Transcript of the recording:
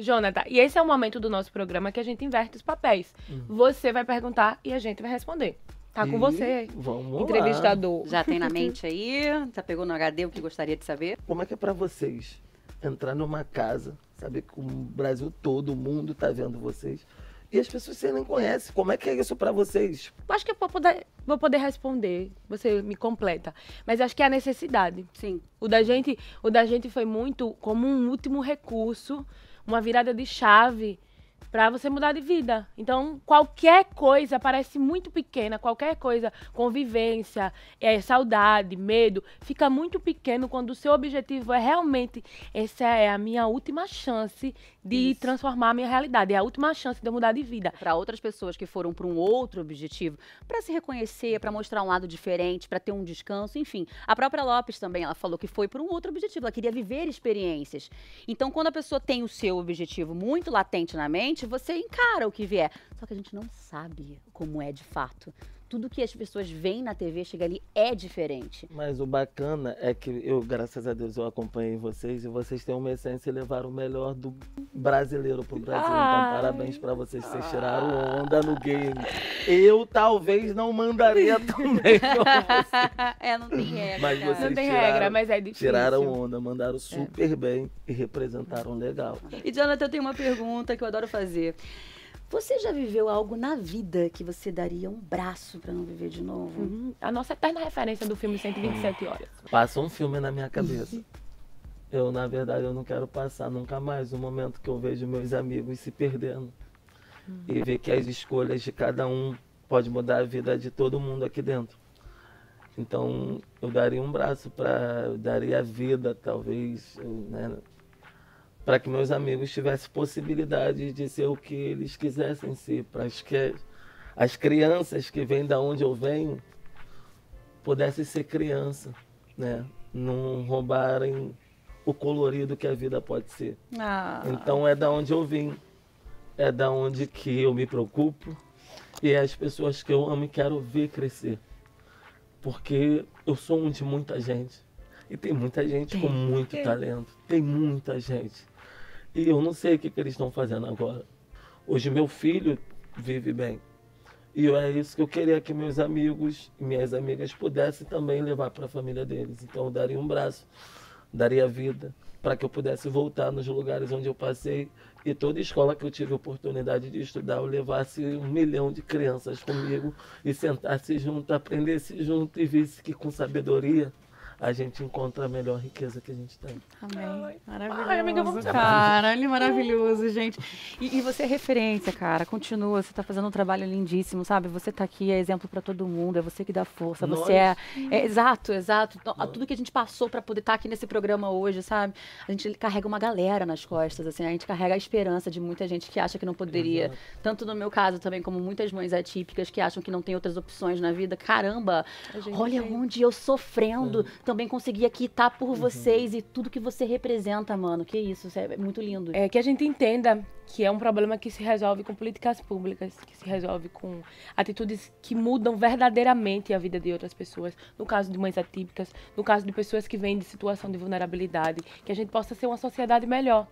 Jonathan, e esse é o momento do nosso programa que a gente inverte os papéis. Você vai perguntar e a gente vai responder. Tá com você, vamos entrevistador. Lá. Já tem na mente aí? Já pegou no HD o que gostaria de saber? Como é que é pra vocês entrar numa casa, saber que o Brasil todo, o mundo tá vendo vocês, e as pessoas que você nem conhece? Como é que é isso pra vocês? Acho que eu vou poder responder, você me completa. Mas acho que é a necessidade. Sim. O da gente foi muito como um último recurso, uma virada de chave, pra você mudar de vida. Então, qualquer coisa parece muito pequena, qualquer coisa, convivência, saudade, medo, fica muito pequeno quando o seu objetivo é realmente, essa é a minha última chance de transformar a minha realidade, é a última chance de eu mudar de vida. Para outras pessoas que foram para um outro objetivo, para se reconhecer, para mostrar um lado diferente, para ter um descanso, enfim. A própria Lopes também, ela falou que foi para um outro objetivo, ela queria viver experiências. Então, quando a pessoa tem o seu objetivo muito latente na mente, você encara o que vier. Só que a gente não sabe como é de fato. Tudo que as pessoas veem na TV, chega ali, é diferente. Mas o bacana é que eu, graças a Deus, eu acompanhei vocês e vocês têm uma essência e levaram o melhor do brasileiro pro Brasil. Então, parabéns pra vocês. Vocês tiraram onda no game. Eu, talvez, não mandaria também pra vocês. É, não tem regra. Mas vocês não tem regra, mas é difícil. Tiraram onda, mandaram super bem e representaram legal. E, Jonathan, eu tenho uma pergunta que eu adoro fazer. Você já viveu algo na vida que você daria um braço pra não viver de novo? A nossa eterna referência do filme 127 Horas. Passa um filme na minha cabeça. Eu, na verdade, eu não quero passar nunca mais o momento que eu vejo meus amigos se perdendo. E ver que as escolhas de cada um pode mudar a vida de todo mundo aqui dentro. Então, eu daria um braço pra... Eu daria a vida, talvez, né? Para que meus amigos tivessem possibilidade de ser o que eles quisessem ser, para que as crianças que vêm da onde eu venho pudessem ser criança, né? Não roubarem o colorido que a vida pode ser. Então é da onde eu vim, é da onde que eu me preocupo e é as pessoas que eu amo e quero ver crescer, porque eu sou um de muita gente e tem muita gente com muito talento, tem muita gente. E eu não sei o que eles estão fazendo agora. Hoje meu filho vive bem. E é isso que eu queria que meus amigos e minhas amigas pudessem também levar para a família deles. Então eu daria um braço, daria vida, para que eu pudesse voltar nos lugares onde eu passei. E toda escola que eu tive a oportunidade de estudar, eu levasse 1 milhão de crianças comigo e sentasse junto, aprendesse junto e visse que com sabedoria a gente encontra a melhor riqueza que a gente tem. Amém. Maravilhoso. Ai, amiga, vamos cara, ele é maravilhoso, gente. E você é referência, cara. Continua, você tá fazendo um trabalho lindíssimo, sabe? Você tá aqui, é exemplo para todo mundo, é você que dá força, você é exato, exato. Nós. Tudo que a gente passou para poder estar aqui nesse programa hoje, sabe? A gente carrega uma galera nas costas, assim, a gente carrega a esperança de muita gente que acha que não poderia. Exato. Tanto no meu caso também, como muitas mães atípicas que acham que não tem outras opções na vida. Caramba, olha onde eu sofrendo... Também consegui aqui estar por vocês e tudo que você representa, mano. Que isso, é muito lindo. É que a gente entenda que é um problema que se resolve com políticas públicas, que se resolve com atitudes que mudam verdadeiramente a vida de outras pessoas. No caso de mães atípicas, no caso de pessoas que vêm de situação de vulnerabilidade, que a gente possa ser uma sociedade melhor.